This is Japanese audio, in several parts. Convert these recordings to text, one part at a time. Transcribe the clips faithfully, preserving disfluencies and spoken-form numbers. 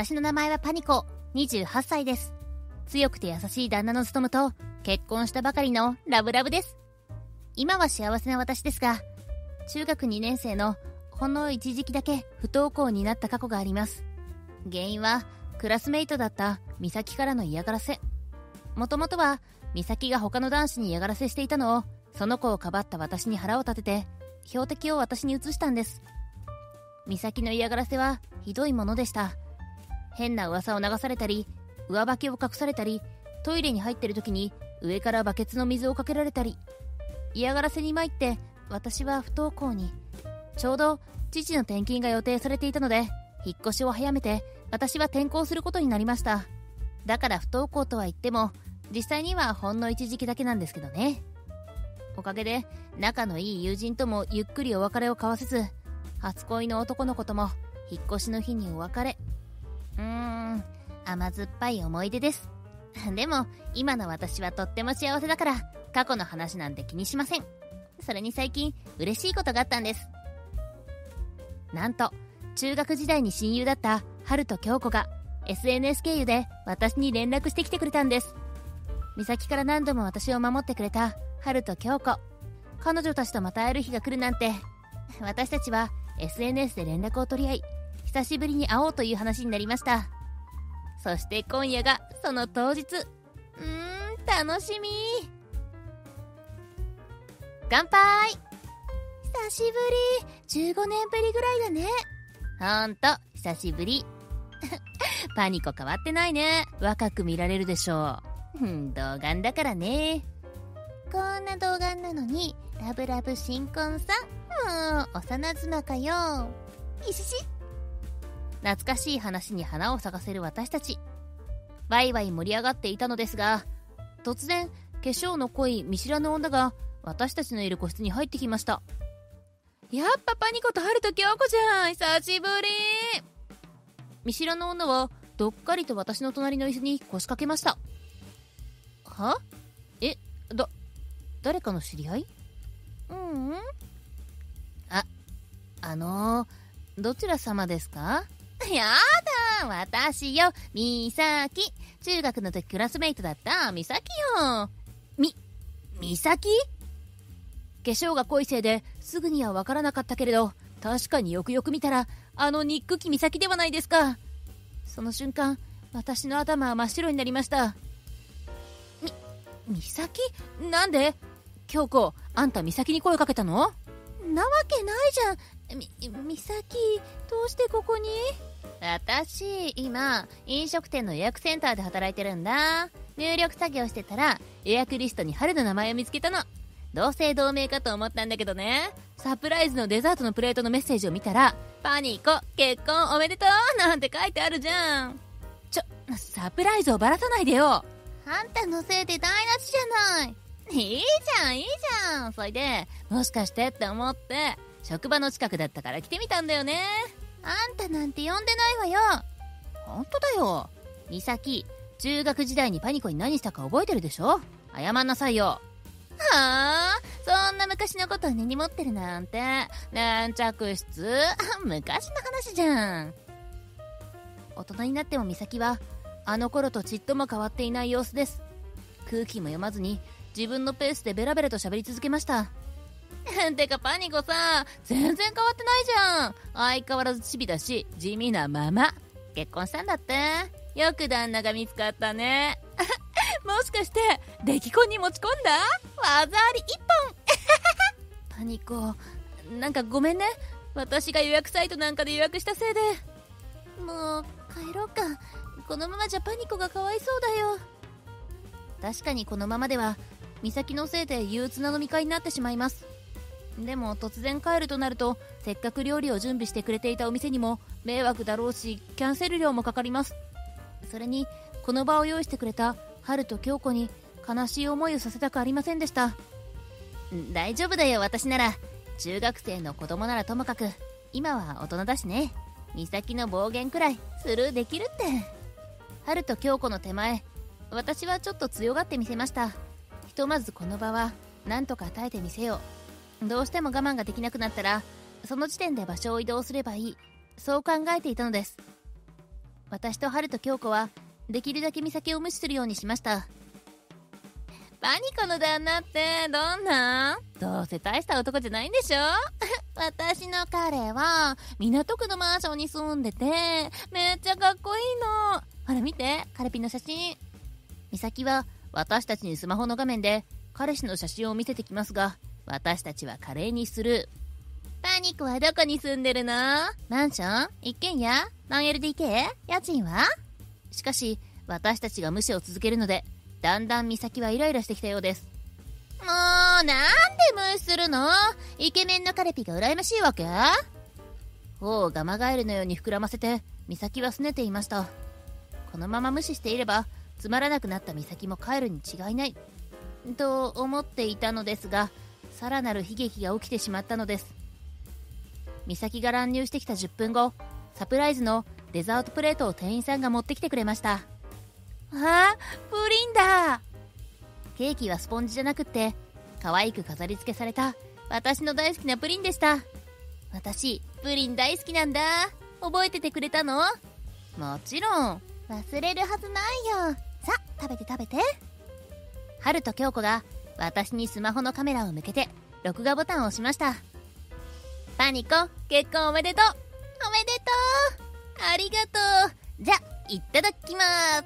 私の名前はパニコ、にじゅうはっさいです。強くて優しい旦那の務と結婚したばかりのラブラブです。今は幸せな私ですが、中学にねんせいのほんの一時期だけ不登校になった過去があります。原因はクラスメイトだった美咲からの嫌がらせ。もともとは美咲が他の男子に嫌がらせしていたのを、その子をかばった私に腹を立てて標的を私に移したんです。美咲の嫌がらせはひどいものでした。変な噂を流されたり、上履きを隠されたり、トイレに入ってる時に上からバケツの水をかけられたり、嫌がらせに参って私は不登校に。ちょうど父の転勤が予定されていたので、引っ越しを早めて私は転校することになりました。だから不登校とは言っても、実際にはほんの一時期だけなんですけどね。おかげで仲のいい友人ともゆっくりお別れを交わせず、初恋の男の子とも引っ越しの日にお別れ。うーん、甘酸っぱい思い出です。でも今の私はとっても幸せだから、過去の話なんて気にしません。それに最近嬉しいことがあったんです。なんと中学時代に親友だった春と京子が エスエヌエス 経由で私に連絡してきてくれたんです。美咲から何度も私を守ってくれた春と京子、彼女たちとまた会える日が来るなんて。私たちは エスエヌエス で連絡を取り合い、久しぶりに会おうという話になりました。そして今夜がその当日。うーん、楽しみ。乾杯。久しぶり。じゅうごねんぶりぐらいだね。ほんと久しぶり。パニコ変わってないね。若く見られるでしょう。うん、童顔だからね。こんな童顔なのにラブラブ新婚さん。もう幼妻かよ。いしし。懐かしい話に花を咲かせる私たち。ワイワイ盛り上がっていたのですが、突然化粧の濃い見知らぬ女が私たちのいる個室に入ってきました。やっぱパニコとハルと京子じゃん、久しぶり。見知らぬ女はどっかりと私の隣の椅子に腰掛けました。は？え、だ、誰かの知り合い？ううん。あ、あのー、どちら様ですか？やだ、私よ、美咲。中学の時クラスメイトだった美咲よ。み、美咲？化粧が濃いせいですぐにはわからなかったけれど、確かによくよく見たら、あのニックキ美咲ではないですか。その瞬間、私の頭は真っ白になりました。美咲？なんで？京子、あんた美咲に声かけたの？なわけないじゃん。み、美咲、どうしてここに？私、今、飲食店の予約センターで働いてるんだ。入力作業してたら、予約リストに春の名前を見つけたの。同姓同名かと思ったんだけどね。サプライズのデザートのプレートのメッセージを見たら、パニコ、結婚おめでとうなんて書いてあるじゃん。ちょ、サプライズをばらさないでよ。あんたのせいで台無しじゃない。いいじゃん、いいじゃん。それで、もしかしてって思って、職場の近くだったから来てみたんだよね。あんたなんて呼んでないわよ。ほんとだよ。美咲、中学時代にパニコに何したか覚えてるでしょ？謝んなさいよ。はぁ、そんな昔のことを根に持ってるなんて。粘着質。昔の話じゃん。大人になっても美咲は、あの頃とちっとも変わっていない様子です。空気も読まずに自分のペースでベラベラと喋り続けました。てかパニコさ、全然変わってないじゃん。相変わらずチビだし地味なまま結婚したんだって。よく旦那が見つかったね。もしかして出来婚に持ち込んだ技あり一本。パニコ、なんかごめんね。私が予約サイトなんかで予約したせいで。もう帰ろうか。このままじゃパニコがかわいそうだよ。確かにこのままでは美咲のせいで憂鬱な飲み会になってしまいます。でも突然帰るとなると、せっかく料理を準備してくれていたお店にも迷惑だろうし、キャンセル料もかかります。それにこの場を用意してくれた春と京子に悲しい思いをさせたくありませんでした。大丈夫だよ、私なら。中学生の子供ならともかく、今は大人だしね。美咲の暴言くらいスルーできるって。春と京子の手前、私はちょっと強がってみせました。ひとまずこの場はなんとか耐えてみせよう。どうしても我慢ができなくなったら、その時点で場所を移動すればいい。そう考えていたのです。私と春と京子はできるだけ美咲を無視するようにしました。バニコの旦那ってどんな？どうせ大した男じゃないんでしょ私の彼は港区のマンションに住んでてめっちゃかっこいいの。ほら見て、カルピの写真。美咲は私たちにスマホの画面で彼氏の写真を見せてきますが、私たちは華麗にする。バニコはどこに住んでるの？マンション？一軒家？何 エルディーケー？ 家賃は？しかし私たちが無視を続けるので、だんだん美咲はイライラしてきたようです。もうなんで無視するの？イケメンのカレピが羨ましいわけ？頬をガマガエルのように膨らませて美咲は拗ねていました。このまま無視していればつまらなくなった美咲も帰るに違いないと思っていたのですが、さらなる悲劇が起きてしまったのです。美咲が乱入してきたじゅっぷんご、サプライズのデザートプレートを店員さんが持ってきてくれました。あ、プリンだ。ケーキはスポンジじゃなくって可愛く飾り付けされた私の大好きなプリンでした。私プリン大好きなんだ。覚えててくれたの？もちろん忘れるはずないよ。さ、食べて食べて。春と京子が私にスマホのカメラを向けて録画ボタンを押しました。パニコ、結婚おめでとう。おめでとう。ありがとう。じゃ、いただきます。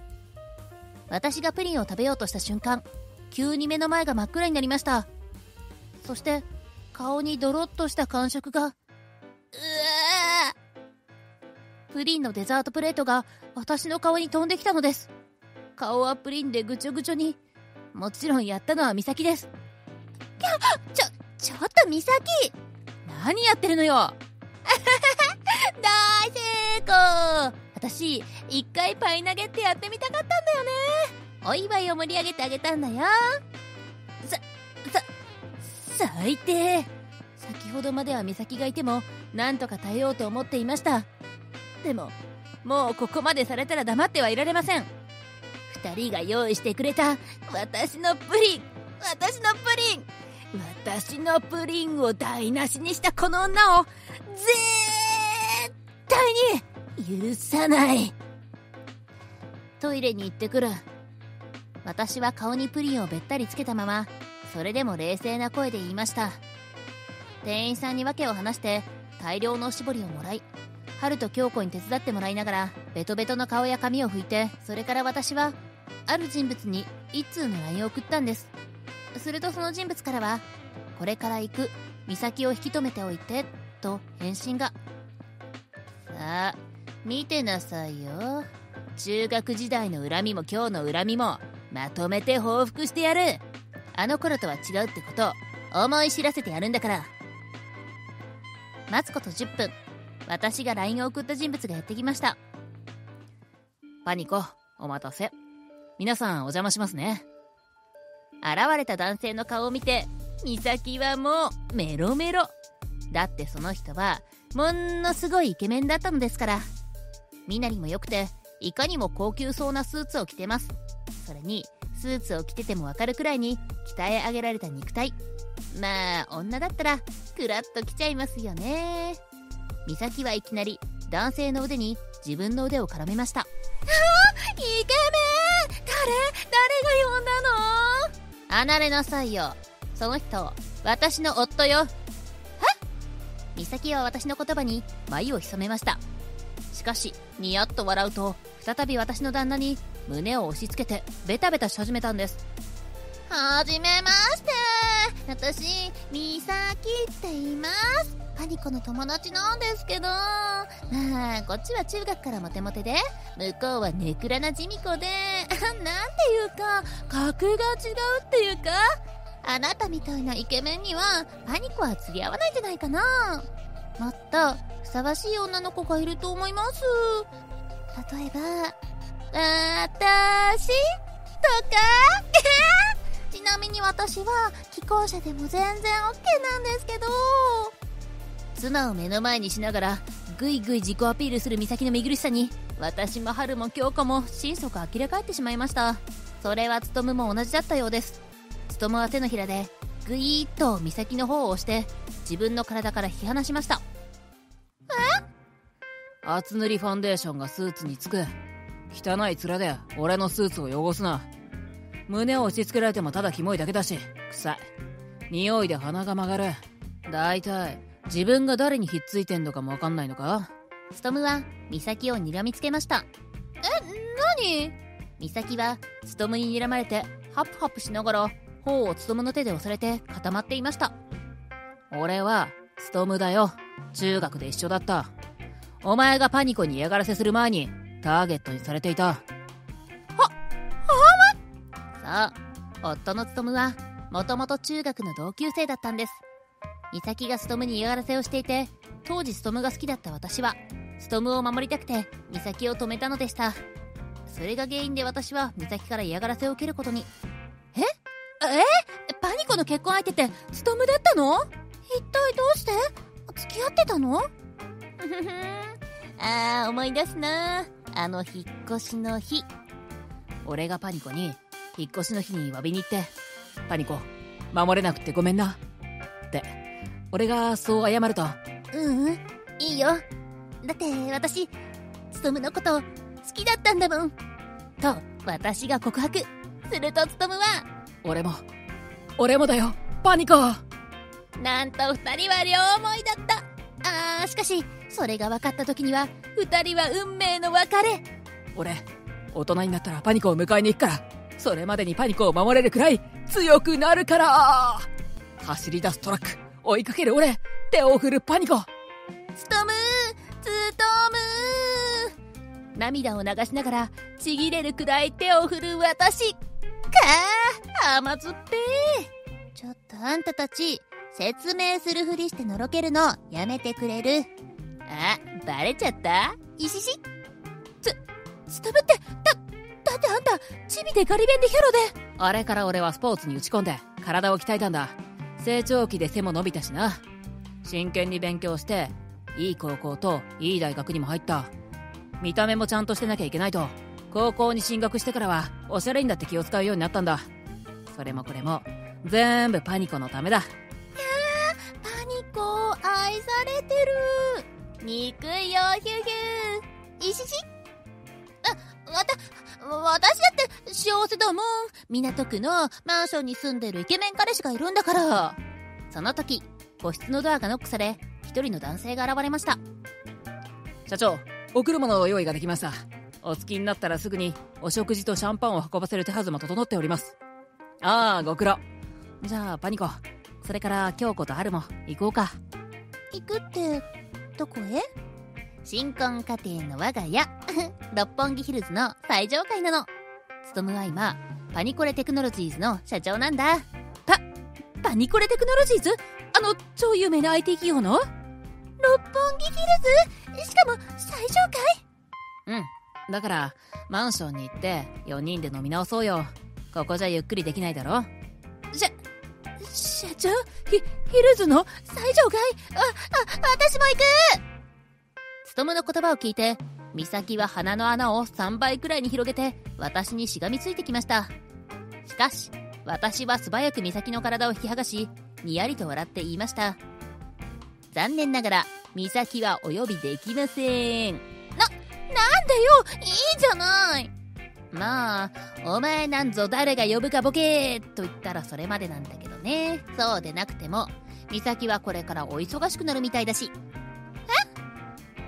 私がプリンを食べようとした瞬間、急に目の前が真っ暗になりました。そして顔にドロッとした感触が。うわー。プリンのデザートプレートが私の顔に飛んできたのです。顔はプリンでぐちょぐちょに。もちろんやったのは美咲です。ちょちょっと美咲、何やってるのよ大成功。私一回パイ投げってやってみたかったんだよね。お祝いを盛り上げてあげたんだよ。さ、さ、最低。先ほどまでは美咲がいてもなんとか耐えようと思っていました。でももうここまでされたら黙ってはいられません。ふたりが用意してくれた私のプリン、私のプリン、私のプリンを台無しにしたこの女を絶対に許さない。トイレに行ってくる。私は顔にプリンをべったりつけたまま、それでも冷静な声で言いました。店員さんに訳を話して大量のおしぼりをもらい、春と京子に手伝ってもらいながらベトベトの顔や髪を拭いて、それから私はある人物に一通の ライン を送ったんです。するとその人物からは、これから行く、美咲を引き止めておいてと返信が。さあ見てなさいよ。中学時代の恨みも今日の恨みもまとめて報復してやる。あの頃とは違うってことを思い知らせてやるんだから。待つことじゅっぷん、私が ライン を送った人物がやってきました。パニコ、お待たせ。皆さんお邪魔しますね。現れた男性の顔を見て美咲はもうメロメロだって。その人はものすごいイケメンだったのですから。身なりも良くて、いかにも高級そうなスーツを着てます。それにスーツを着ててもわかるくらいに鍛え上げられた肉体。まあ女だったらクラッときちゃいますよね。美咲はいきなり男性の腕に自分の腕を絡めました。あー、イケメン。誰誰が呼んだの？離れなさいよ。その人私の夫よ。はっ。美咲は私の言葉に眉を潜めました。しかしニヤッと笑うと、再び私の旦那に胸を押し付けてベタベタし始めたんです。はじめまして、私美咲って言います。パニコの友達なんですけど、まあこっちは中学からモテモテで、向こうはネクラなジミコでなんていうか格が違うっていうか、あなたみたいなイケメンにはパニコは釣り合わないんじゃないかな。もっとふさわしい女の子がいると思います。例えばわたしとかちなみに私は既婚者でも全然 オーケー なんですけど。妻を目の前にしながらぐいぐい自己アピールする美咲の見苦しさに、私も春も京子も心底呆れ返ってしまいました。それはつとむも同じだったようです。つとむは手のひらでぐいーっと美咲の方を押して自分の体から引き離しました。え？厚塗りファンデーションがスーツにつく。汚い面で俺のスーツを汚すな。胸を押し付けられてもただキモいだけだし、臭い。匂いで鼻が曲がる。だいたい自分が誰にひっついてんのかもわかんないのか。ストムはミサキを睨みつけました。え、なに？ミサキはストムに睨まれてハプハプしながら頬をストムの手で押されて固まっていました。俺はストムだよ。中学で一緒だった。お前がパニコに嫌がらせする前にターゲットにされていた。は、はま？そう、夫のストムはもともと中学の同級生だったんです。ミサキがストムに嫌がらせをしていて、当時ストムが好きだった私はストムを守りたくてミサキを止めたのでした。それが原因で私はミサキから嫌がらせを受けることに。ええパニコの結婚相手ってストムだったの？一体どうして付き合ってたの？あー、思い出すな。あの引っ越しの日、俺がパニコに引っ越しの日に詫びに行って、パニコ守れなくてごめんなって。俺がそう謝ると、うんうんいいよ、だって私ツトムのこと好きだったんだもんと私が告白すると、ツトムは俺も俺もだよパニコ。なんと二人は両思いだった。あー、しかしそれが分かった時には二人は運命の別れ。俺大人になったらパニコを迎えに行くから、それまでにパニコを守れるくらい強くなるから。走り出すトラック、追いかける俺、手を振るパニコ。ストムー、ストムー。涙を流しながらちぎれるくらい手を振る私かー、甘酸っぱい。ちょっとあんたたち説明するふりしてのろけるのやめてくれる？あ、バレちゃった？いししつ、つとぶって、だ、だってあんたチビでガリ弁でヒャロで。あれから俺はスポーツに打ち込んで体を鍛えたんだ。成長期で背も伸びたしな。真剣に勉強していい高校といい大学にも入った。見た目もちゃんとしてなきゃいけないと高校に進学してからはおしゃれにだって気を使うようになったんだ。それもこれも全部パニコのためだ。愛されてる。憎いよヒュヒュ。いしし。あ、わた、私だって幸せだもん。港区のマンションに住んでるイケメン彼氏がいるんだから。その時、個室のドアがノックされ、一人の男性が現れました。社長、お車の用意ができました。お付きになったらすぐにお食事とシャンパンを運ばせる手はずも整っております。ああ、ご苦労。じゃあパニコ、それから京子と春も行こうか。行くってどこへ？新婚家庭の我が家六本木ヒルズの最上階なの。ツトムは今パニコレテクノロジーズの社長なんだ。パパニコレテクノロジーズ、あの超有名な アイティー 企業の六本木ヒルズ、しかも最上階。うん、だからマンションに行ってよにんで飲み直そうよ。ここじゃゆっくりできないだろ。じゃ社長、ヒ、ヒルズの最上階、あ、あ、私も行く。ツトムの言葉を聞いて、ミサキは鼻の穴をさんばいくらいに広げて、私にしがみついてきました。しかし、私は素早くミサキの体を引き剥がし、にやりと笑って言いました。残念ながら、ミサキはお呼びできません。な、なんでよ、いいじゃない。まあ、お前なんぞ誰が呼ぶかボケーと言ったらそれまでなんだけどね。そうでなくてもミサキはこれからお忙しくなるみたいだし。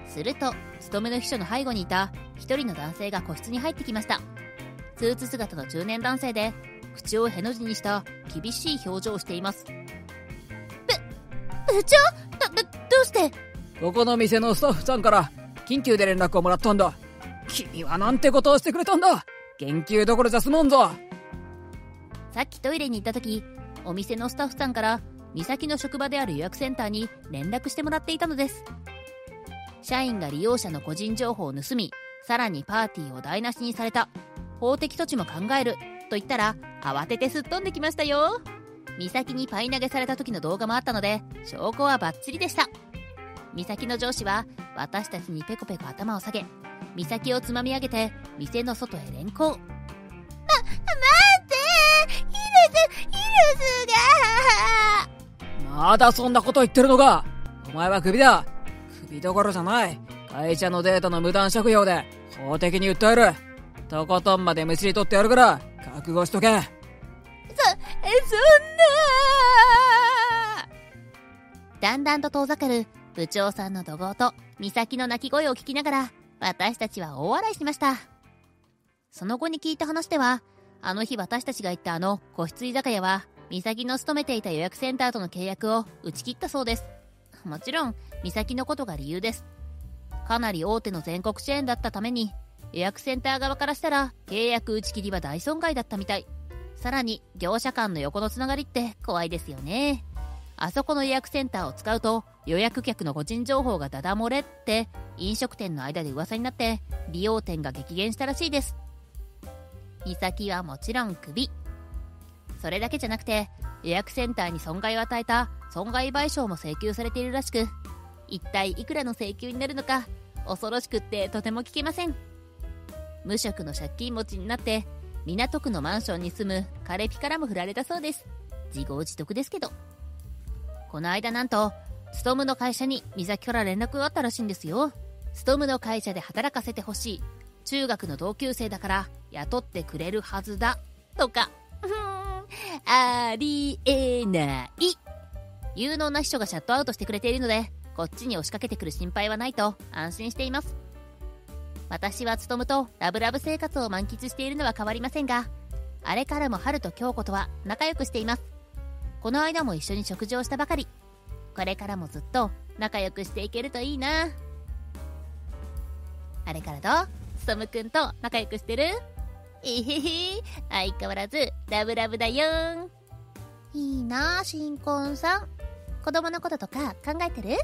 え？するとツトムの秘書の背後にいた一人の男性が個室に入ってきました。スーツ姿の中年男性で、口をへの字にした厳しい表情をしています。ぶ部長、どどうして？ここの店のスタッフさんから緊急で連絡をもらったんだ。君はなんてことをしてくれたんだ。研究どころじゃ済まんぞ。さっきトイレに行った時、お店のスタッフさんからミサキの職場である予約センターに連絡してもらっていたのです。社員が利用者の個人情報を盗み、さらにパーティーを台無しにされた、法的措置も考えると言ったら慌ててすっ飛んできましたよ。ミサキにパイ投げされた時の動画もあったので証拠はバッチリでした。ミサキの上司は私たちにペコペコ頭を下げ、ミサキをつまみ上げて店の外へ連行。ま、待ってヒルズ、ヒルズが。まだそんなこと言ってるのか。お前はクビだ。クビどころじゃない、会社のデータの無断借用で法的に訴える。とことんまでむしり取ってやるから覚悟しとけ。そ、そんな。だんだんと遠ざかる部長さんの怒号と美咲の泣き声を聞きながら私たちは大笑いしました。その後に聞いた話では、あの日私たちが行ったあの個室居酒屋は美咲の勤めていた予約センターとの契約を打ち切ったそうです。もちろん美咲のことが理由です。かなり大手の全国チェーンだったために予約センター側からしたら契約打ち切りは大損害だったみたい。さらに業者間の横のつながりって怖いですよね。あそこの予約センターを使うと予約客の個人情報がダダ漏れって飲食店の間で噂になって利用店が激減したらしいです。美咲はもちろんクビ。それだけじゃなくて予約センターに損害を与えた損害賠償も請求されているらしく、一体いくらの請求になるのか恐ろしくってとても聞けません。無職の借金持ちになって港区のマンションに住む彼ピからも振られたそうです。自業自得ですけど。この間なんとストムの会社に美咲から連絡があったらしいんですよ。ストムの会社で働かせてほしい、中学の同級生だから雇ってくれるはずだとか。うーん、ありえない。有能な秘書がシャットアウトしてくれているのでこっちに押しかけてくる心配はないと安心しています。私は勤とラブラブ生活を満喫しているのは変わりませんが、あれからも春と京子とは仲良くしています。この間も一緒に食事をしたばかり。これからもずっと仲良くしていけるといいな。あれからどう？つとむくんと仲良くしてる？えへへ、相変わらずラブラブだよー。いいなあ、新婚さん。子供のこととか考えてる？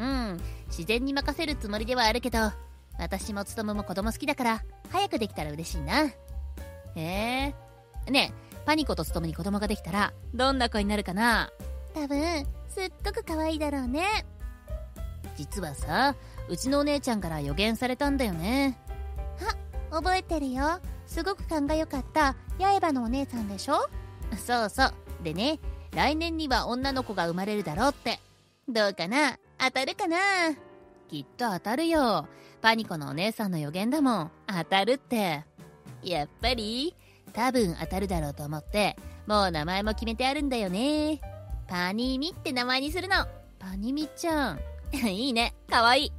うん、自然に任せるつもりではあるけど、私もつとむも子供好きだから早くできたら嬉しいな。へえ。ねえ、パニコとつとむに子供ができたらどんな子になるかな？多分すっごく可愛いだろうね。実はさ、うちのお姉ちゃんから予言されたんだよね。あ、覚えてるよ。すごく勘が良かった刃のお姉さんでしょ。そうそう。でね、来年には女の子が生まれるだろうって。どうかな、当たるかな。きっと当たるよ。パニコのお姉さんの予言だもん。当たるって。やっぱり多分当たるだろうと思ってもう名前も決めてあるんだよね。パニミって名前にするの。パニミちゃんいいね、かわいい。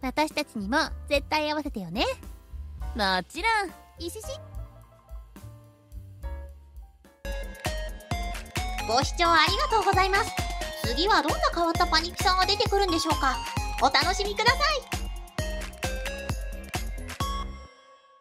私たちにも絶対合わせてよね。もちろん。イシシ。ご視聴ありがとうございます。次はどんな変わったパニピさんが出てくるんでしょうか。お楽しみください。